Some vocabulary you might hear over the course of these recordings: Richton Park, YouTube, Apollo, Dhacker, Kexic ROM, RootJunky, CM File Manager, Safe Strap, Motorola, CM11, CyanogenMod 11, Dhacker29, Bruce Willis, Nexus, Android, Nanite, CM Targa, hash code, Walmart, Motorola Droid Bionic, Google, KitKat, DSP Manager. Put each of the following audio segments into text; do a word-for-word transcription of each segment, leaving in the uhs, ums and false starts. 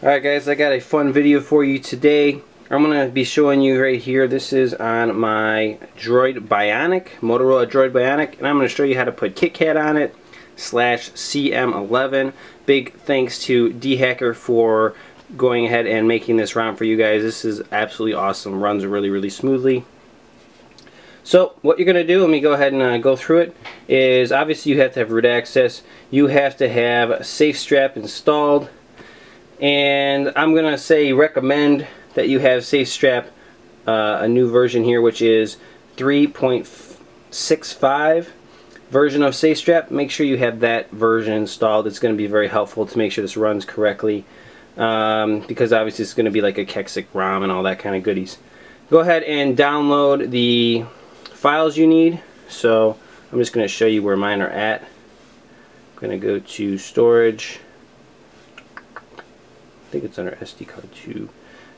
Alright guys, I got a fun video for you today. I'm going to be showing you right here, this is on my Droid Bionic, Motorola Droid Bionic, and I'm going to show you how to put KitKat on it, slash C M eleven. Big thanks to Dhacker for going ahead and making this ROM for you guys. This is absolutely awesome, runs really, really smoothly. So what you're going to do, let me go ahead and uh, go through it, is obviously you have to have root access, you have to have Safe Strap installed, and I'm gonna say recommend that you have Safe Strap, uh, a new version here, which is three point six five version of Safe Strap. Make sure you have that version installed. It's gonna be very helpful to make sure this runs correctly, um, because obviously it's gonna be like a Kexic ROM and all that kind of goodies. Go ahead and download the files you need. So I'm just gonna show you where mine are at. I'm gonna go to storage, I think it's under S D card two.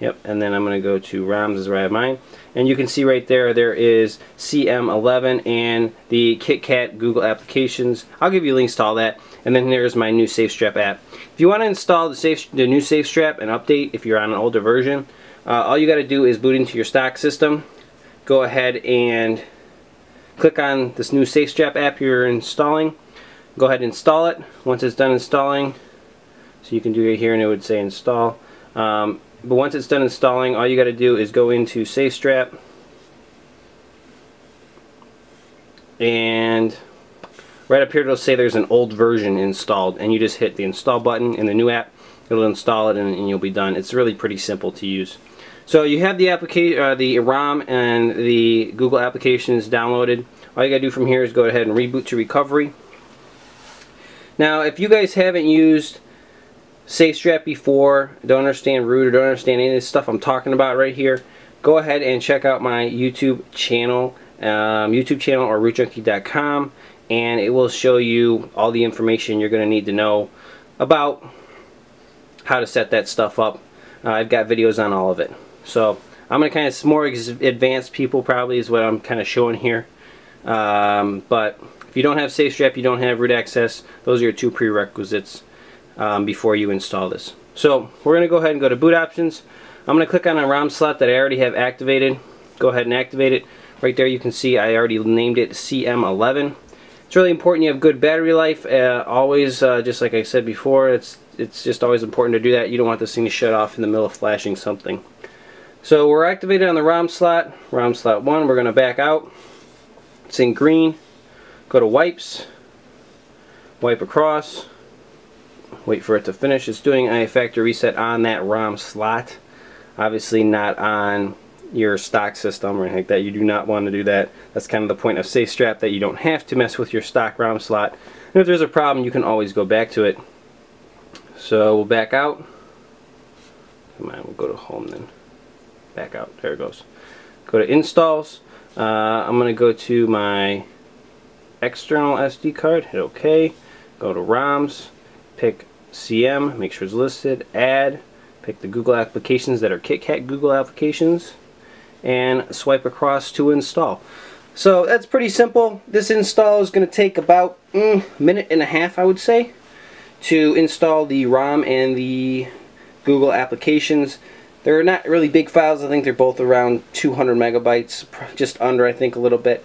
Yep, and then I'm going to go to ROMs is where I have mine. And you can see right there, there is C M eleven and the KitKat Google applications. I'll give you links to all that. And then there's my new Safe Strap app. If you want to install the, safe, the new Safe Strap and update if you're on an older version, uh, all you got to do is boot into your stock system. Go ahead and click on this new Safe Strap app you're installing. Go ahead and install it. Once it's done installing, so you can do it here and it would say install. Um, but once it's done installing, all you got to do is go into Safe Strap and right up here it'll say there's an old version installed, and you just hit the install button in the new app, it'll install it and, and you'll be done. It's really pretty simple to use. So you have the application, uh, the ROM and the Google applications downloaded. All you got to do from here is go ahead and reboot to recovery. Now if you guys haven't used Safe Strap before, don't understand root or don't understand any of this stuff I'm talking about right here, go ahead and check out my YouTube channel, um, YouTube channel or root junky dot com, and it will show you all the information you're going to need to know about how to set that stuff up. Uh, I've got videos on all of it. So I'm going to kind of, more advanced people probably is what I'm kind of showing here. Um, but if you don't have Safe Strap, you don't have root access, those are your two prerequisites. Um, before you install this. So we're going to go ahead and go to boot options. I'm going to click on a ROM slot that I already have activated. Go ahead and activate it. Right there you can see I already named it C M eleven. It's really important you have good battery life. Uh, always, uh, just like I said before, it's, it's just always important to do that. You don't want this thing to shut off in the middle of flashing something. So we're activated on the ROM slot. ROM slot one, we're going to back out. It's in green. Go to wipes. Wipe across. Wait for it to finish. It's doing a factory reset on that ROM slot, obviously not on your stock system or anything like that. You do not want to do that. That's kind of the point of Safe Strap, that you don't have to mess with your stock ROM slot, and if there's a problem you can always go back to it. So we'll back out. Come on, we'll go to home, then back out. There it goes. Go to installs. uh, I'm gonna go to my external S D card, hit OK, go to ROMs, pick C M, make sure it's listed, add, pick the Google applications that are KitKat Google applications, and swipe across to install. So that's pretty simple. This install is going to take about a mm, minute and a half, I would say, to install the ROM and the Google applications. They're not really big files. I think they're both around two hundred megabytes, just under, I think, a little bit.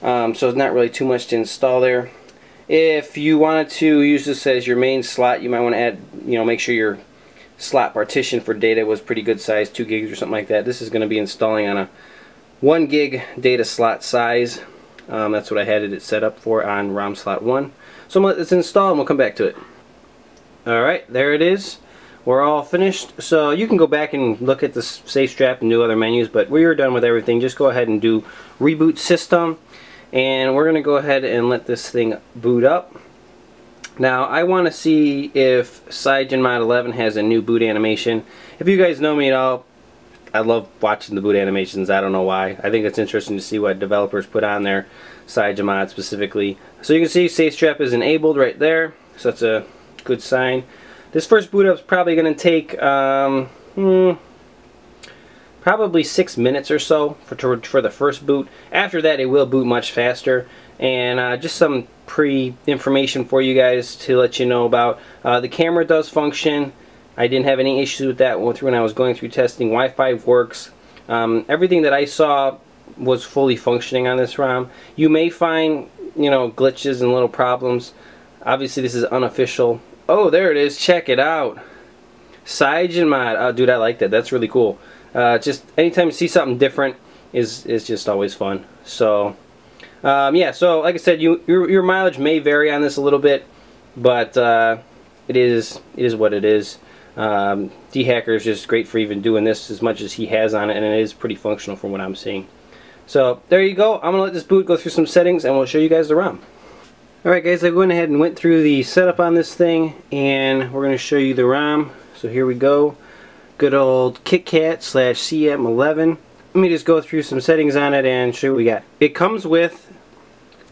Um, so it's not really too much to install there. If you wanted to use this as your main slot, you might want to add, you know, make sure your slot partition for data was pretty good size, two gigs or something like that. This is going to be installing on a one gig data slot size. Um, that's what I had it set up for on ROM slot one. So I'm going to let this install and we'll come back to it. Alright, there it is. We're all finished. So you can go back and look at the Safe Strap and do other menus, but we were done with everything. Just go ahead and do reboot system. And we're going to go ahead and let this thing boot up. Now I want to see if CyanogenMod eleven has a new boot animation. If you guys know me at all, I love watching the boot animations. I don't know why. I think it's interesting to see what developers put on there, CyanogenMod specifically. So you can see Safe Strap is enabled right there, so that's a good sign. This first boot up is probably going to take um, hmm, probably six minutes or so for, for the first boot. After that, it will boot much faster. And uh, just some pre-information for you guys to let you know about. Uh, the camera does function. I didn't have any issues with that when I was going through testing. Wi-Fi works. Um, everything that I saw was fully functioning on this ROM. You may find, you know, glitches and little problems. Obviously, this is unofficial. Oh, there it is. Check it out. CyanogenMod. Oh, dude, I like that. That's really cool. Uh, just anytime you see something different is is just always fun. So. Um, yeah, so like I said, you, your, your mileage may vary on this a little bit, but uh, it is it is what it is. Um, D Hacker is just great for even doing this as much as he has on it, and it is pretty functional from what I'm seeing. So there you go. I'm going to let this boot, go through some settings, and we'll show you guys the ROM. Alright guys, I went ahead and went through the setup on this thing, and we're going to show you the ROM. So here we go. Good old KitKat slash C M eleven. Let me just go through some settings on it and show you what we got. It comes with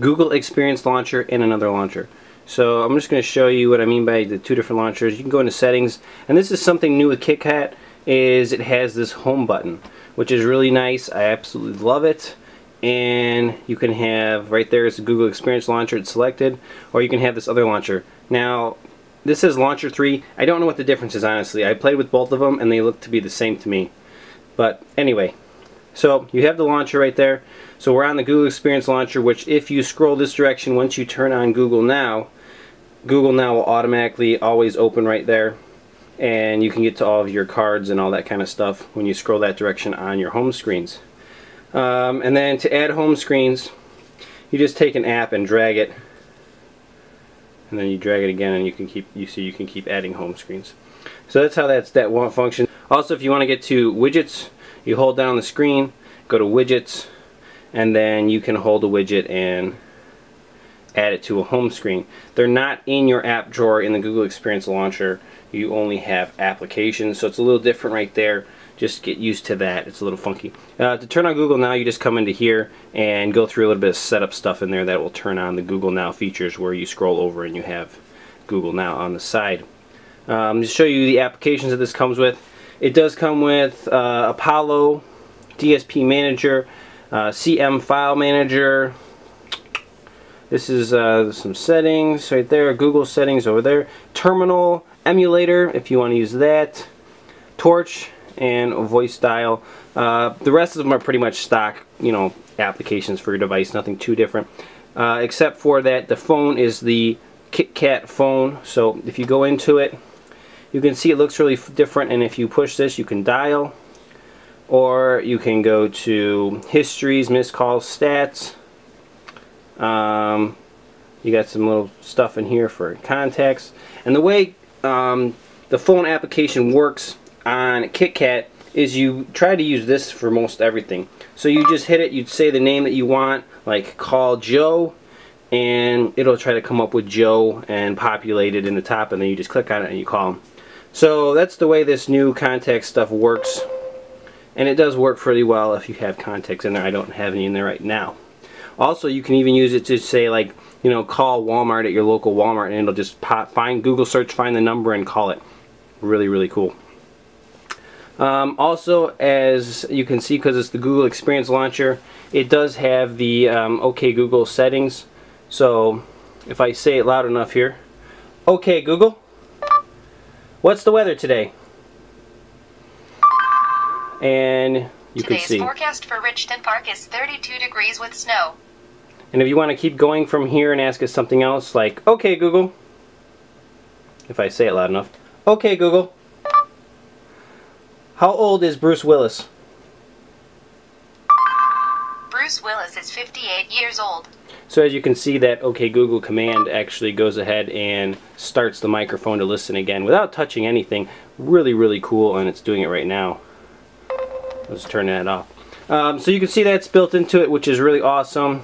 Google Experience Launcher and another launcher. So I'm just going to show you what I mean by the two different launchers. You can go into settings, and this is something new with KitKat, is it has this home button, which is really nice. I absolutely love it. And you can have, right there is the Google Experience Launcher, it's selected, or you can have this other launcher. Now this says Launcher three. I don't know what the difference is, honestly. I played with both of them and they look to be the same to me. But anyway. So you have the launcher right there. So we're on the Google Experience Launcher, which if you scroll this direction, once you turn on Google Now, Google Now will automatically always open right there, and you can get to all of your cards and all that kind of stuff when you scroll that direction on your home screens. Um, and then to add home screens, you just take an app and drag it, and then you drag it again, and you can keep you see you can keep adding home screens. So that's how that's that one function. Also, if you want to get to widgets, you hold down the screen, go to widgets, and then you can hold a widget and add it to a home screen. They're not in your app drawer in the Google Experience Launcher. You only have applications, so it's a little different right there. Just get used to that. It's a little funky. Uh, to turn on Google Now, you just come into here and go through a little bit of setup stuff in there that will turn on the Google Now features, where you scroll over and you have Google Now on the side. Um, to show you the applications that this comes with. It does come with uh, Apollo, D S P Manager, uh, C M File Manager. This is uh, some settings right there, Google settings over there. Terminal, emulator if you want to use that, Torch, and voice dial. Uh, the rest of them are pretty much stock, you know, applications for your device, nothing too different. Uh, except for that the phone is the KitKat phone, so if you go into it, you can see it looks really different, and if you push this, you can dial, or you can go to histories, missed calls, stats. Um, you got some little stuff in here for contacts. And the way um, the phone application works on KitKat is you try to use this for most everything. So you just hit it, you'd say the name that you want, like call Joe, and it'll try to come up with Joe and populate it in the top, and then you just click on it and you call him. So that's the way this new contact stuff works, and it does work pretty well if you have contacts in there. I don't have any in there right now. Also, you can even use it to say, like, you know, call Walmart at your local Walmart, and it'll just pop, find Google search, find the number, and call it. Really, really cool. Um, also, as you can see, because it's the Google Experience Launcher, it does have the um, OK Google settings. So if I say it loud enough here, OK Google. What's the weather today? And you can see. Today's forecast for Richton Park is thirty-two degrees with snow. And if you want to keep going from here and ask us something else, like, OK Google. If I say it loud enough. OK Google. How old is Bruce Willis? Bruce Willis is fifty-eight years old. So as you can see, that OK Google command actually goes ahead and starts the microphone to listen again without touching anything. Really, really cool, and it's doing it right now. Let's turn that off. Um, so you can see that's built into it, which is really awesome.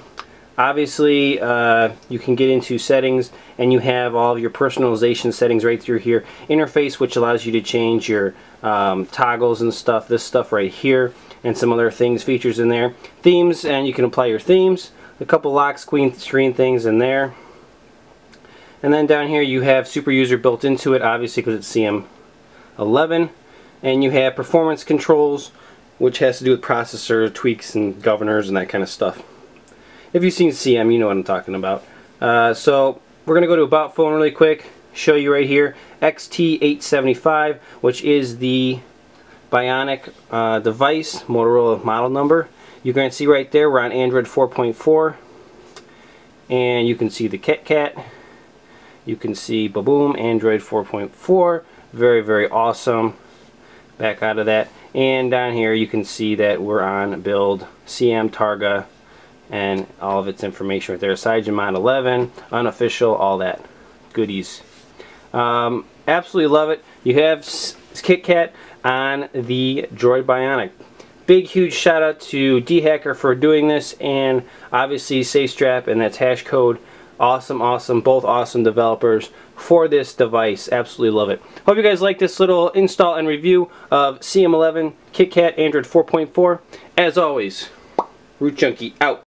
Obviously, uh, you can get into settings, and you have all of your personalization settings right through here. Interface, which allows you to change your um, toggles and stuff, this stuff right here, and some other things, features in there. Themes, and you can apply your themes. A couple lock screen screen things in there, and then down here you have super user built into it, obviously because it's C M eleven, and you have performance controls, which has to do with processor tweaks and governors and that kind of stuff. If you've seen C M, you know what I'm talking about. Uh, so we're going to go to About Phone really quick, show you right here X T eight seventy-five, which is the Bionic uh, device, Motorola model number. You can see right there we're on Android four point four, and you can see the KitKat. You can see ba-boom, Android four point four, very very awesome. Back out of that, and down here you can see that we're on build C M Targa and all of its information right there. CyanogenMod eleven, unofficial, all that goodies. Um, absolutely love it. You have KitKat on the Droid Bionic. Big huge shout out to Dhacker for doing this, and obviously Safe Strap, and that's Hash Code. Awesome, awesome, both awesome developers for this device. Absolutely love it. Hope you guys like this little install and review of C M eleven, KitKat, Android four point four. As always, RootJunky out.